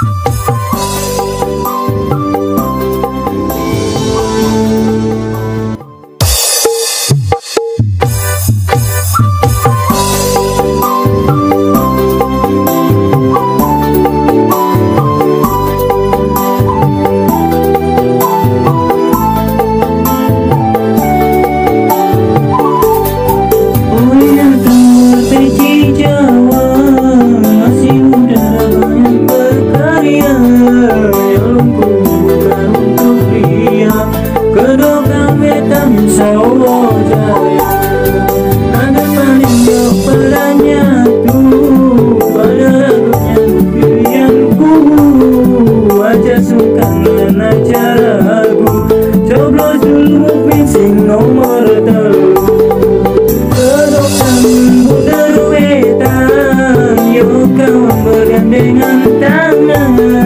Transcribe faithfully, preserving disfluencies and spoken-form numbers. Dengan tangan